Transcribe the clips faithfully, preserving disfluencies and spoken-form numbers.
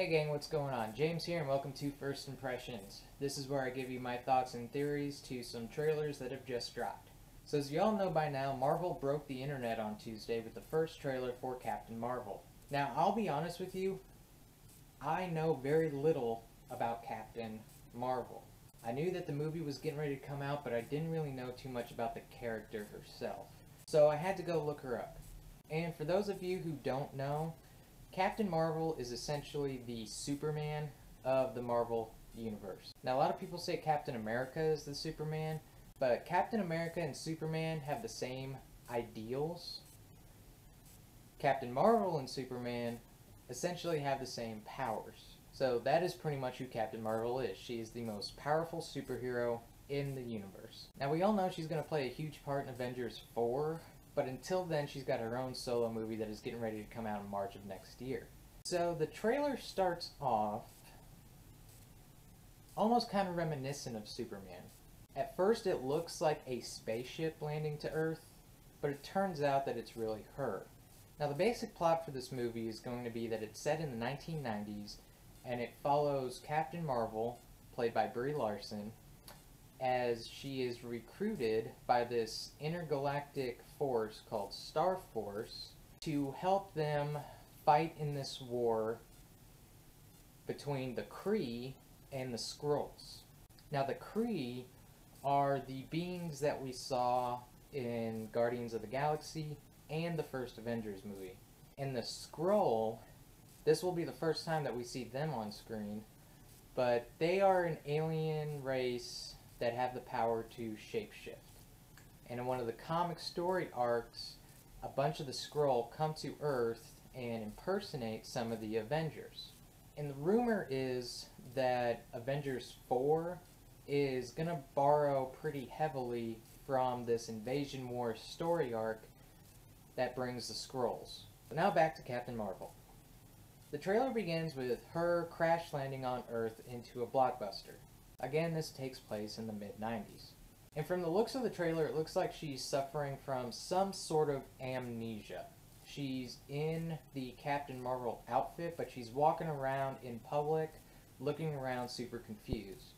Hey gang, what's going on? James here and welcome to First Impressions. This is where I give you my thoughts and theories to some trailers that have just dropped. So as you all know by now, Mar-Vell broke the internet on Tuesday with the first trailer for Captain Marvel. Now I'll be honest with you, I know very little about Captain Marvel. I knew that the movie was getting ready to come out, but I didn't really know too much about the character herself. So I had to go look her up. And for those of you who don't know, Captain Marvel is essentially the Superman of the Marvel Universe. Now a lot of people say Captain America is the Superman, but Captain America and Superman have the same ideals. Captain Marvel and Superman essentially have the same powers. So that is pretty much who Captain Marvel is. She is the most powerful superhero in the universe. Now we all know she's going to play a huge part in Avengers four. But until then, she's got her own solo movie that is getting ready to come out in March of next year. So the trailer starts off almost kind of reminiscent of Superman. At first it looks like a spaceship landing to Earth, but it turns out that it's really her. Now the basic plot for this movie is going to be that it's set in the nineteen nineties, and it follows Captain Marvel, played by Brie Larson, as she is recruited by this intergalactic force called Star Force to help them fight in this war between the Kree and the Skrulls. Now the Kree are the beings that we saw in Guardians of the Galaxy and the first Avengers movie. And the Skrull, this will be the first time that we see them on screen, but they are an alien race that have the power to shapeshift. And in one of the comic story arcs, a bunch of the Skrull come to Earth and impersonate some of the Avengers. And the rumor is that Avengers four is going to borrow pretty heavily from this Invasion War story arc that brings the Skrulls. But now back to Captain Marvel. The trailer begins with her crash landing on Earth into a blockbuster. Again, this takes place in the mid nineties. And from the looks of the trailer, it looks like she's suffering from some sort of amnesia. She's in the Captain Marvel outfit, but she's walking around in public, looking around super confused.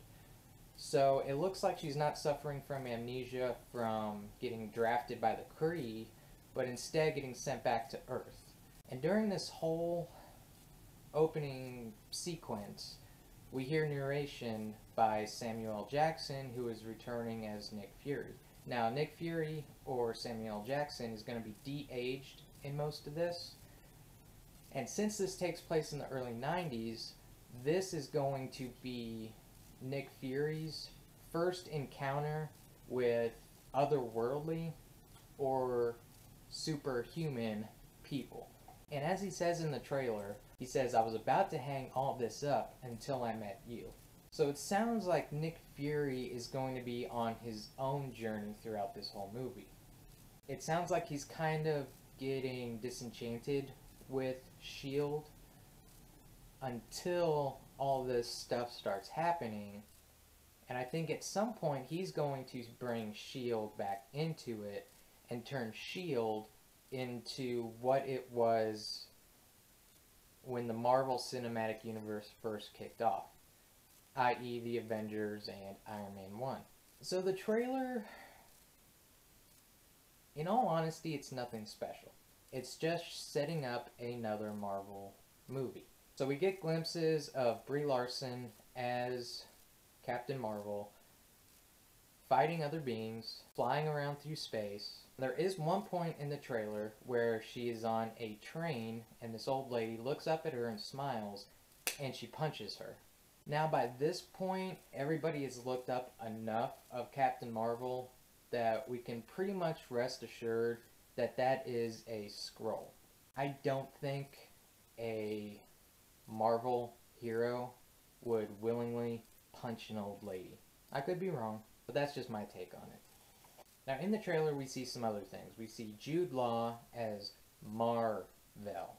So it looks like she's not suffering from amnesia from getting drafted by the Kree, but instead getting sent back to Earth. And during this whole opening sequence, we hear narration by Samuel L. Jackson, who is returning as Nick Fury. Now, Nick Fury, or Samuel L. Jackson, is going to be de-aged in most of this. And since this takes place in the early nineties, this is going to be Nick Fury's first encounter with otherworldly or superhuman people. And as he says in the trailer, he says, "I was about to hang all this up until I met you." So it sounds like Nick Fury is going to be on his own journey throughout this whole movie. It sounds like he's kind of getting disenchanted with S H I E L D until all this stuff starts happening. And I think at some point he's going to bring S H I E L D back into it and turn S H I E L D into what it was when the Marvel Cinematic Universe first kicked off, that is the Avengers and Iron Man one. So the trailer, in all honesty, it's nothing special. It's just setting up another Marvel movie. So we get glimpses of Brie Larson as Captain Marvel, fighting other beings, flying around through space. There is one point in the trailer where she is on a train and this old lady looks up at her and smiles and she punches her. Now by this point, everybody has looked up enough of Captain Marvel that we can pretty much rest assured that that is a Skrull. I don't think a Marvel hero would willingly punch an old lady. I could be wrong, but that's just my take on it. Now in the trailer we see some other things. We see Jude Law as Mar-Vell.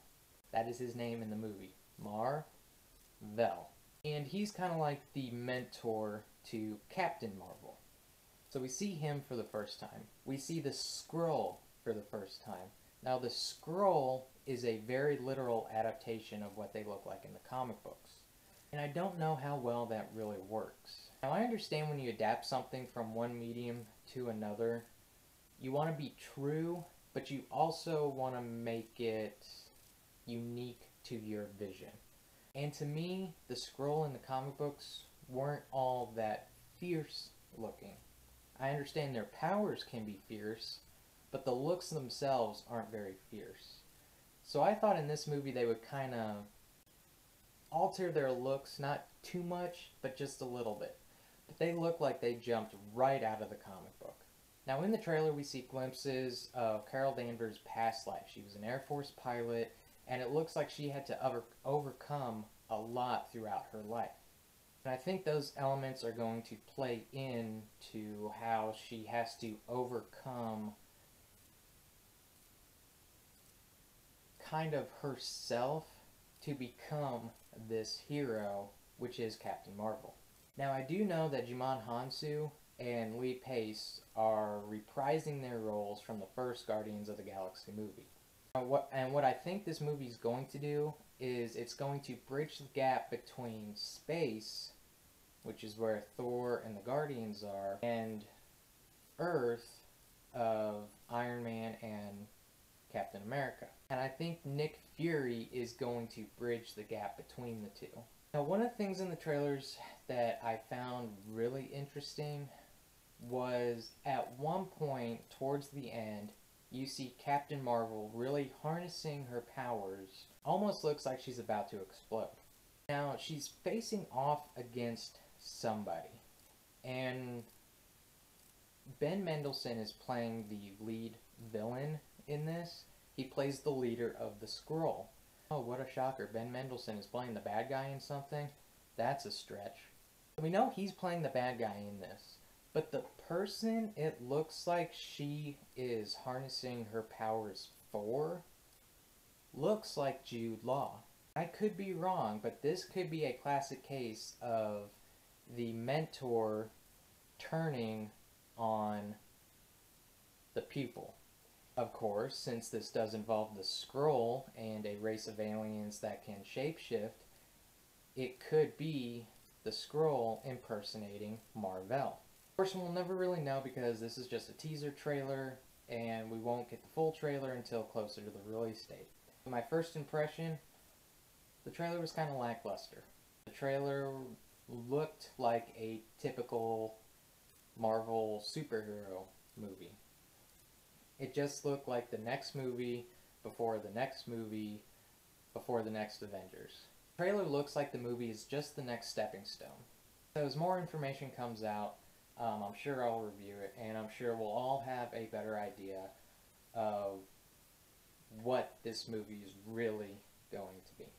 That is his name in the movie. Mar-Vell. And he's kind of like the mentor to Captain Marvel. So we see him for the first time. We see the Skrull for the first time. Now the Skrull is a very literal adaptation of what they look like in the comic books. And I don't know how well that really works. Now, I understand when you adapt something from one medium to another, you want to be true, but you also want to make it unique to your vision. And to me, the Skrull in the comic books weren't all that fierce looking. I understand their powers can be fierce, but the looks themselves aren't very fierce. So I thought in this movie they would kind of alter their looks, not too much, but just a little bit. But they look like they jumped right out of the comic book. Now in the trailer we see glimpses of Carol Danvers' past life. She was an Air Force pilot, and it looks like she had to over overcome a lot throughout her life. And I think those elements are going to play into how she has to overcome kind of herself to become this hero, which is Captain Marvel. Now I do know that Juman Hansu and Lee Pace are reprising their roles from the first Guardians of the Galaxy movie. And what, and what I think this movie is going to do is it's going to bridge the gap between space, which is where Thor and the Guardians are, and Earth of Iron Man and Captain America. And I think Nick Fury is going to bridge the gap between the two. Now, one of the things in the trailers that I found really interesting was at one point towards the end, you see Captain Marvel really harnessing her powers. Almost looks like she's about to explode. Now, she's facing off against somebody. And Ben Mendelsohn is playing the lead villain in this. He plays the leader of the Skrull. Oh, what a shocker. Ben Mendelsohn is playing the bad guy in something? That's a stretch. We know he's playing the bad guy in this. But the person it looks like she is harnessing her powers for looks like Jude Law. I could be wrong, but this could be a classic case of the mentor turning on the pupil. Of course, since this does involve the Skrull and a race of aliens that can shapeshift, it could be the Skrull impersonating Mar-Vell. Of course, we'll never really know because this is just a teaser trailer and we won't get the full trailer until closer to the release date. My first impression, the trailer was kind of lackluster. The trailer looked like a typical Marvel superhero movie. It just looked like the next movie before the next movie before the next Avengers. The trailer looks like the movie is just the next stepping stone. So as more information comes out, Um, I'm sure I'll review it, and I'm sure we'll all have a better idea of what this movie is really going to be.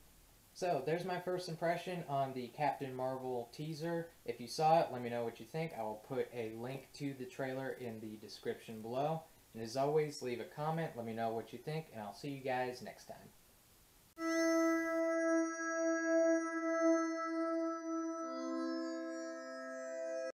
So, there's my first impression on the Captain Marvel teaser. If you saw it, let me know what you think. I will put a link to the trailer in the description below. And as always, leave a comment, let me know what you think, and I'll see you guys next time.